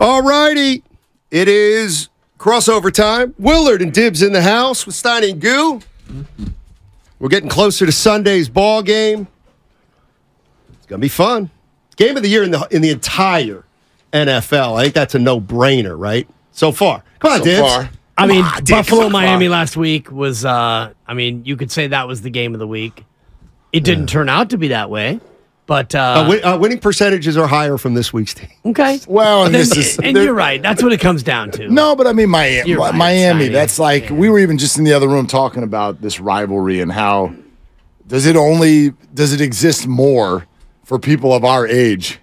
All righty. It is crossover time. Willard and Dibs in the house with Steiny and Goo. We're getting closer to Sunday's ball game. It's going to be fun. Game of the year in the entire NFL. I think that's a no-brainer, right? So far. Come on, so Dibs. Far. I mean, Buffalo-Miami last week was, I mean, you could say that was the game of the week. It didn't turn out to be that way. But winning percentages are higher from this week's team. Okay. Well, and this is, and you're right. That's what it comes down to. No, but I mean Miami. Right, Miami. That's like we were even just in the other room talking about this rivalry and how does it exist more for people of our age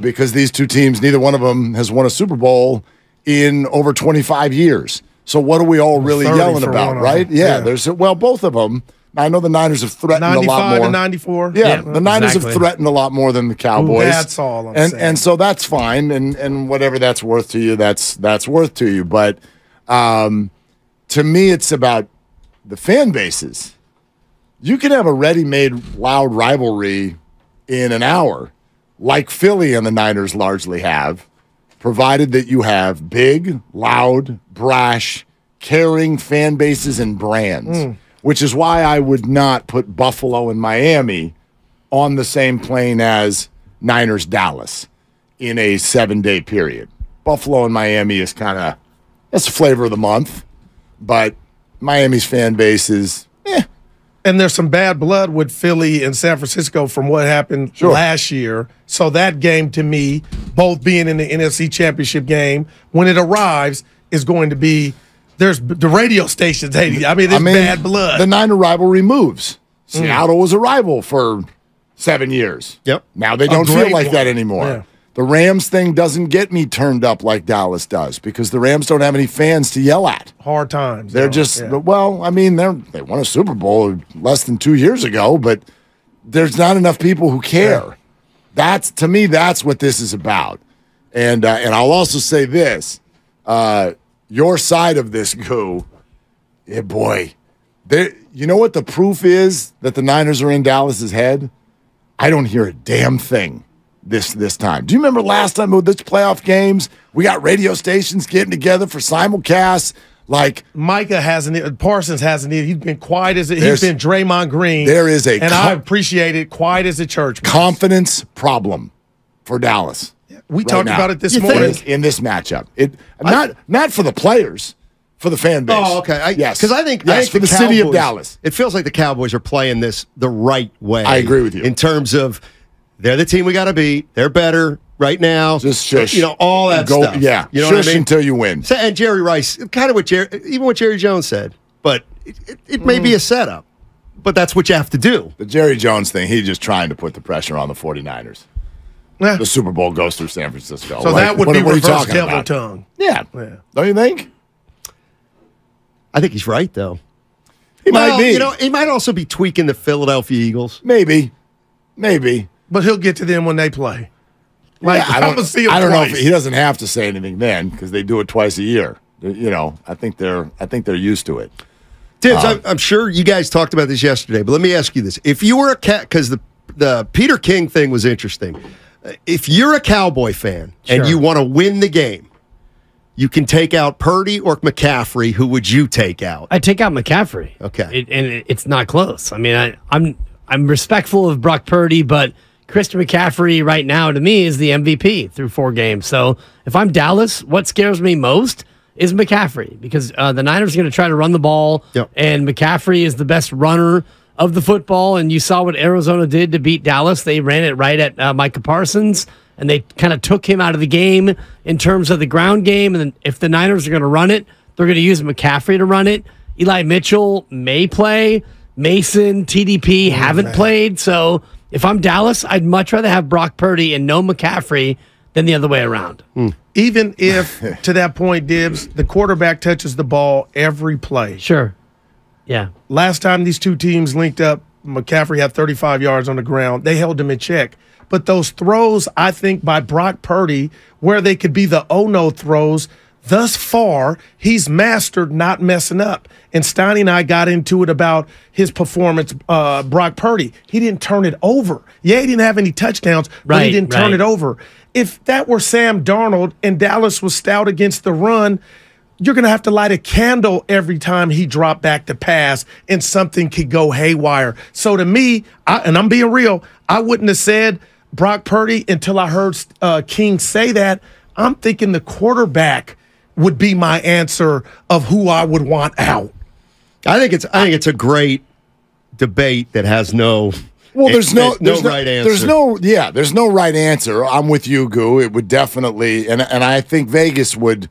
because these two teams, neither one of them has won a Super Bowl in over 25 years. So what are we all really yelling about, right? Yeah. There's both of them. I know the Niners have threatened a lot more. 95 to 94. Yeah, the Niners have threatened a lot more than the Cowboys. That's all I'm saying. And so that's fine, and whatever that's worth to you, that's worth to you. But to me, it's about the fan bases. You can have a ready-made loud rivalry in an hour, like Philly and the Niners largely have, provided that you have big, loud, brash, caring fan bases and brands. Which is why I would not put Buffalo and Miami on the same plane as Niners-Dallas in a 7-day period. Buffalo and Miami is kind of, that's the flavor of the month, but Miami's fan base is, And there's some bad blood with Philly and San Francisco from what happened last year. So that game, to me, both being in the NFC Championship game, when it arrives, is going to be, there's the radio stations hating. I mean, bad blood. The Niner rivalry moves. Seattle was a rival for 7 years. Yep. Now they don't feel like that anymore. Yeah. The Rams thing doesn't get me turned up like Dallas does because the Rams don't have any fans to yell at. Hard times. They're they won a Super Bowl less than 2 years ago, but there's not enough people who care. Yeah. That's, to me, that's what this is about. And I'll also say this. Your side of this, Goo, boy. You know what the proof is that the Niners are in Dallas's head? I don't hear a damn thing this time. Do you remember last time with this playoff games? We got radio stations getting together for simulcasts. Like Micah hasn't, Parsons hasn't. He's been quiet as he's been Draymond Green. There is a I appreciate it. Quiet as a church. Confidence problem for Dallas. We talked about it this morning in this matchup. Not for the players, for the fan base. Oh, okay. Because I think for the city of Dallas. It feels like the Cowboys are playing this the right way. I agree with you. In terms of they're the team we got to beat. They're better right now. Just shush. You know, all that stuff. Yeah. You know shush what I mean? Until you win. So, and Jerry Rice, kind of what Jerry Jones said, but it may be a setup, but that's what you have to do. The Jerry Jones thing, he's just trying to put the pressure on the 49ers. The Super Bowl goes through San Francisco. So like, that would be reverse devil tongue. Yeah. Don't you think? I think he's right, though. He might be. You know, he might also be tweaking the Philadelphia Eagles. Maybe. But he'll get to them when they play. Like, yeah, I don't know if he doesn't have to say anything then because they do it twice a year. You know, I think they're used to it. Tibbs, I'm sure you guys talked about this yesterday, but let me ask you this. If you were a cat, because the Peter King thing was interesting. If you're a Cowboy fan and you want to win the game, you can take out Purdy or McCaffrey. Who would you take out? I take out McCaffrey. Okay, it's not close. I mean, I'm respectful of Brock Purdy, but Christian McCaffrey right now to me is the MVP through 4 games. So if I'm Dallas, what scares me most is McCaffrey because the Niners are going to try to run the ball, and McCaffrey is the best runner of the football, and you saw what Arizona did to beat Dallas. They ran it right at Micah Parsons, and they kind of took him out of the game in terms of the ground game. And then if the Niners are going to run it, they're going to use McCaffrey to run it. Eli Mitchell may play. Mason, TDP haven't played. So if I'm Dallas, I'd much rather have Brock Purdy and no McCaffrey than the other way around. Even if, to that point, Dibs, the quarterback touches the ball every play. Sure. Yeah. Last time these two teams linked up, McCaffrey had 35 yards on the ground. They held him in check. But those throws, I think, by Brock Purdy, where they could be the oh-no throws, Thus far, he's mastered not messing up. And Steiny and I got into it about his performance, Brock Purdy. He didn't turn it over. Yeah, he didn't have any touchdowns, but he didn't turn it over. If that were Sam Darnold and Dallas was stout against the run, you're going to have to light a candle every time he dropped back to pass and something could go haywire. So to me, and I'm being real, I wouldn't have said Brock Purdy until I heard King say that. I'm thinking the quarterback would be my answer of who I would want out. I think it's a great debate that has no. Well, there's no right answer. There's no right answer. I'm with you, Goo. It would definitely, and I think Vegas would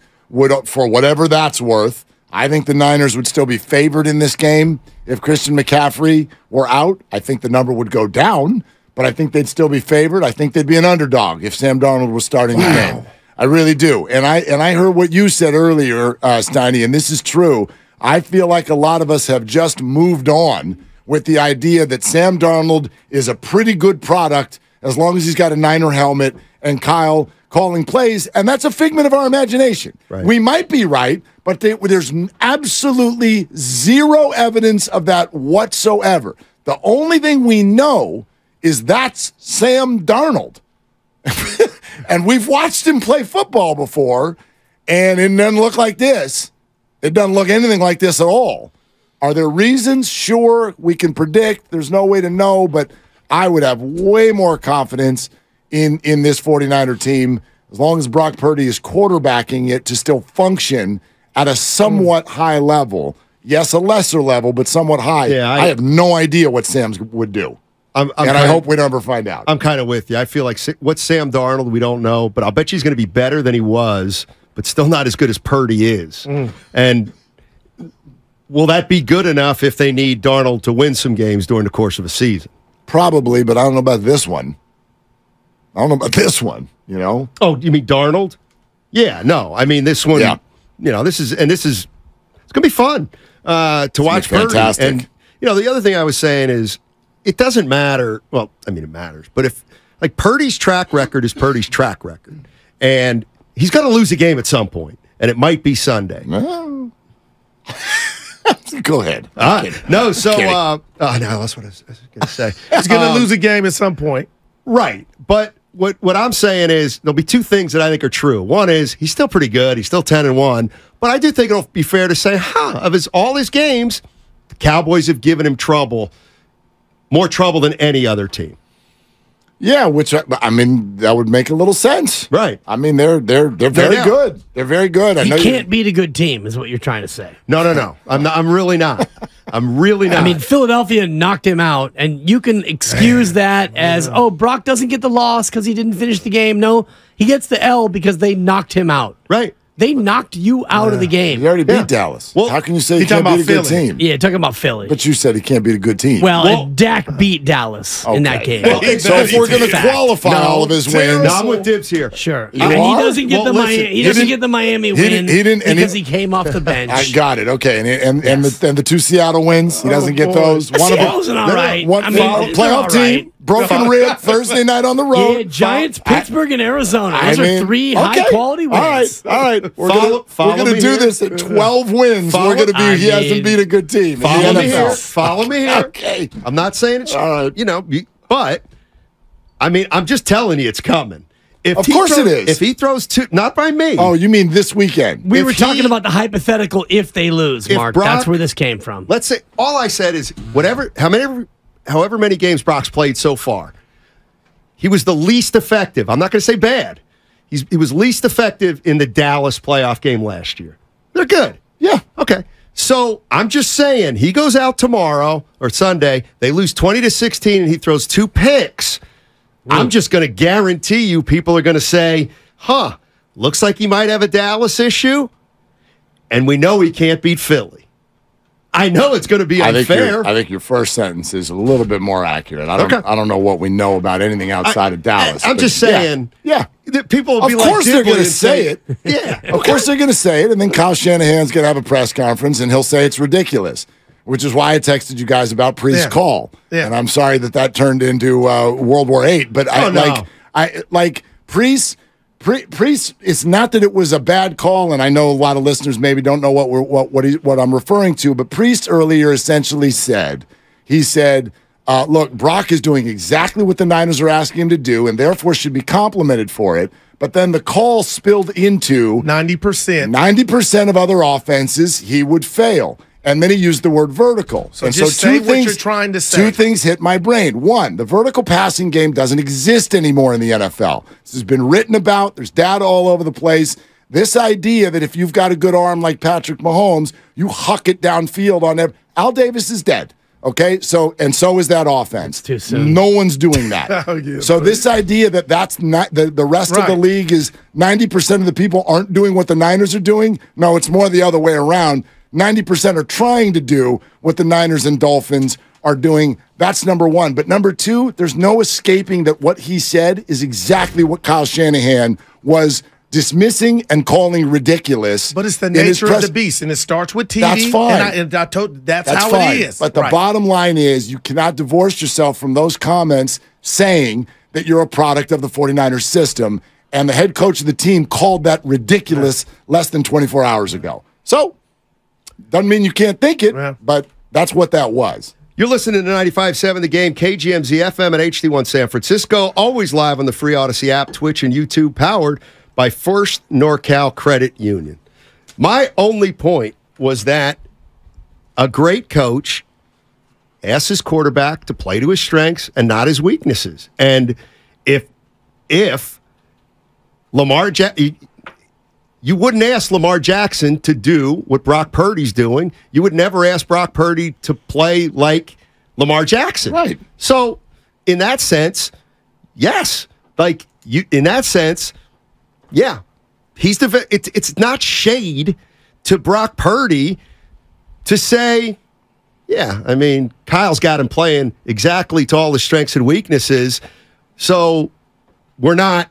for whatever that's worth. I think the Niners would still be favored in this game if Christian McCaffrey were out. I think the number would go down, but I think they'd still be favored. I think they'd be an underdog if Sam Darnold was starting the game. I really do. And I heard what you said earlier, Steiny, and this is true. I feel like a lot of us have just moved on with the idea that Sam Darnold is a pretty good product as long as he's got a Niner helmet and Kyle calling plays, and that's a figment of our imagination. Right. We might be right, but there's absolutely zero evidence of that whatsoever. The only thing we know is that's Sam Darnold. And we've watched him play football before, and it doesn't look like this. It doesn't look anything like this at all. Are there reasons? Sure, we can predict. There's no way to know, but I would have way more confidence in this 49er team as long as Brock Purdy is quarterbacking it to still function at a somewhat high level. Yes, a lesser level, but somewhat high. Yeah, I have no idea what Sam would do. I hope we never find out. I'm kind of with you. I feel like what's Sam Darnold, we don't know, but I'll bet you he's going to be better than he was, but still not as good as Purdy is. And will that be good enough if they need Darnold to win some games during the course of a season? Probably, but I don't know about this one. You know? Oh, you mean Darnold? Yeah, no. I mean, this one, you know, this is it's going to be fun to watch Purdy. Fantastic. And, you know, the other thing I was saying is, it doesn't matter. Well, I mean, it matters. But if, like, Purdy's track record is Purdy's track record. And he's going to lose a game at some point. And it might be Sunday. No. Go ahead. No, so, no, that's what I was going to say. He's going to lose a game at some point. Right. But what I'm saying is there'll be two things that I think are true. One is he's still pretty good. He's still 10-1. But I do think it'll be fair to say, of all his games, the Cowboys have given him trouble. More trouble than any other team. Yeah, which, I mean, that would make a little sense. Right. I mean, they're very good. They're very good. I know you can't beat a good team is what you're trying to say. No. I'm really not. I mean, Philadelphia knocked him out, and you can excuse that as, Brock doesn't get the loss because he didn't finish the game. No, he gets the L because they knocked him out. Right. They knocked you out of the game. You already beat Dallas. Well, how can you say he can't beat a good team? Yeah, talking about Philly. But you said he can't beat a good team. Well Dak beat Dallas in that game. Well, so if we're going to qualify all of his wins. No, I'm with Dibs here. Sure. And he doesn't get the Miami win because he came off the bench. I got it. Okay. And the two Seattle wins, he doesn't get those. Seattle's an all right. One playoff team. Broken rib, Thursday night on the road. Yeah, Giants, Pittsburgh, and Arizona. Those are three high-quality wins. All right. We're going to do this at 12 wins. He hasn't beat a good team. Follow me here. Okay. I'm not saying it's but, I mean, I'm just telling you it's coming. Of course it is. If he throws two, not by me. Oh, you mean this weekend? We were talking about the hypothetical if they lose, Mark. That's where this came from. Let's say, all I said is however many games Brock's played so far, he was the least effective. I'm not going to say bad. He was least effective in the Dallas playoff game last year. They're good. Yeah. Okay. So I'm just saying he goes out tomorrow or Sunday. They lose 20-16 and he throws two picks. I'm just going to guarantee you people are going to say, looks like he might have a Dallas issue. And we know he can't beat Philly. I know it's going to be unfair. I think your first sentence is a little bit more accurate. I don't know what we know about anything outside of Dallas. I'm just saying. Yeah. That people will be like, of course they're going to say it. Yeah. Of course they're going to say it. And then Kyle Shanahan's going to have a press conference and he'll say it's ridiculous, which is why I texted you guys about Priest's call. Yeah. And I'm sorry that turned into World War VIII. But Priest Priest, it's not that it was a bad call, and I know a lot of listeners maybe don't know what I'm referring to, but Priest earlier essentially said, he said, look, Brock is doing exactly what the Niners are asking him to do and therefore should be complimented for it, but then the call spilled into 90% of other offenses he would fail. And then he used the word vertical. So just say what you're trying to say. Two things hit my brain. One, the vertical passing game doesn't exist anymore in the NFL. This has been written about. There's data all over the place. This idea that if you've got a good arm like Patrick Mahomes, you huck it downfield on every— Al Davis is dead. Okay, so is that offense. It's too soon. No one's doing that. Oh, yeah, so this idea that that's not the rest of the league is 90% of the people aren't doing what the Niners are doing. No, it's more the other way around. 90% are trying to do what the Niners and Dolphins are doing. That's number one. But number two, there's no escaping that what he said is exactly what Kyle Shanahan was dismissing and calling ridiculous. But it's the nature of the beast, and it starts with TV. That's fine. And that's how it is. But the bottom line is you cannot divorce yourself from those comments saying that you're a product of the 49ers system, and the head coach of the team called that ridiculous less than 24 hours ago. So doesn't mean you can't think it, but that's what that was. You're listening to 95.7 The Game, KGMZ-FM at HD1 San Francisco. Always live on the free Audacy app, Twitch, and YouTube, powered by First NorCal Credit Union. My only point was that a great coach asks his quarterback to play to his strengths and not his weaknesses. And if Lamar Jackson— you wouldn't ask Lamar Jackson to do what Brock Purdy's doing. You would never ask Brock Purdy to play like Lamar Jackson. Right. So, in that sense, yes. Like, you, in that sense, yeah. It's not shade to Brock Purdy to say, yeah, I mean, Kyle's got him playing exactly to all his strengths and weaknesses, so we're not,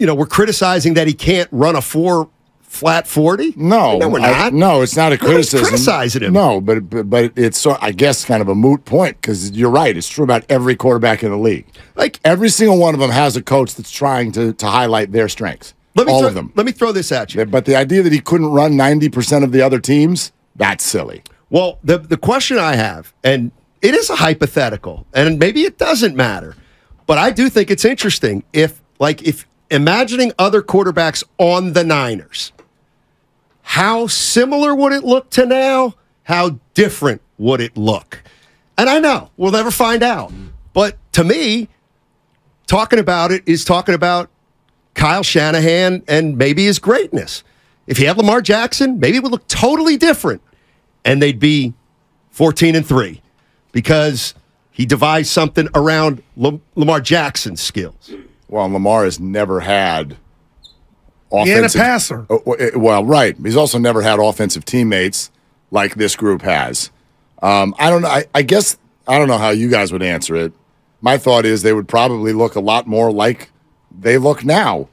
you know, we're criticizing that he can't run a flat 40? No, we're not. No, it's not a criticism. Nobody's criticizing him. No, but it's, so I guess, kind of a moot point, because you're right. It's true about every quarterback in the league. Like, every single one of them has a coach that's trying to highlight their strengths. Let me throw this at you. But the idea that he couldn't run 90% of the other teams, that's silly. Well, the question I have, and it is a hypothetical, and maybe it doesn't matter, but I do think it's interesting if imagining other quarterbacks on the Niners, how similar would it look to now? How different would it look? And I know we'll never find out. But to me, talking about it is talking about Kyle Shanahan and maybe his greatness. If he had Lamar Jackson, maybe it would look totally different. And they'd be 14-3 because he devised something around Lamar Jackson's skills. Well, Lamar has never had offensive— and a passer. Well, right. He's also never had offensive teammates like this group has. I don't know. I guess I don't know how you guys would answer it. My thought is they would probably look a lot more like they look now.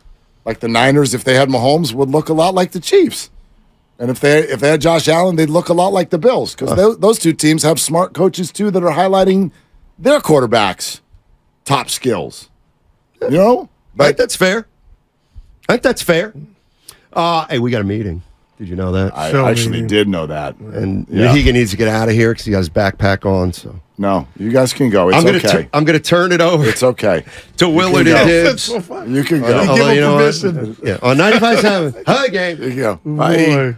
Like the Niners, if they had Mahomes, would look a lot like the Chiefs. And if they had Josh Allen, they'd look a lot like the Bills, because those two teams have smart coaches, too, that are highlighting their quarterbacks' top skills. You know, but I think that's fair. I think that's fair. Hey, we got a meeting. Did you know that? I actually did know that. And Hegan needs to get out of here because he has his backpack on. So no, you guys can go. It's okay. I'm going to turn it over. It's okay. To Willard and Dibs. So you can go. Although, you know, on 95.7 The Game. You can go. Bye. Boy.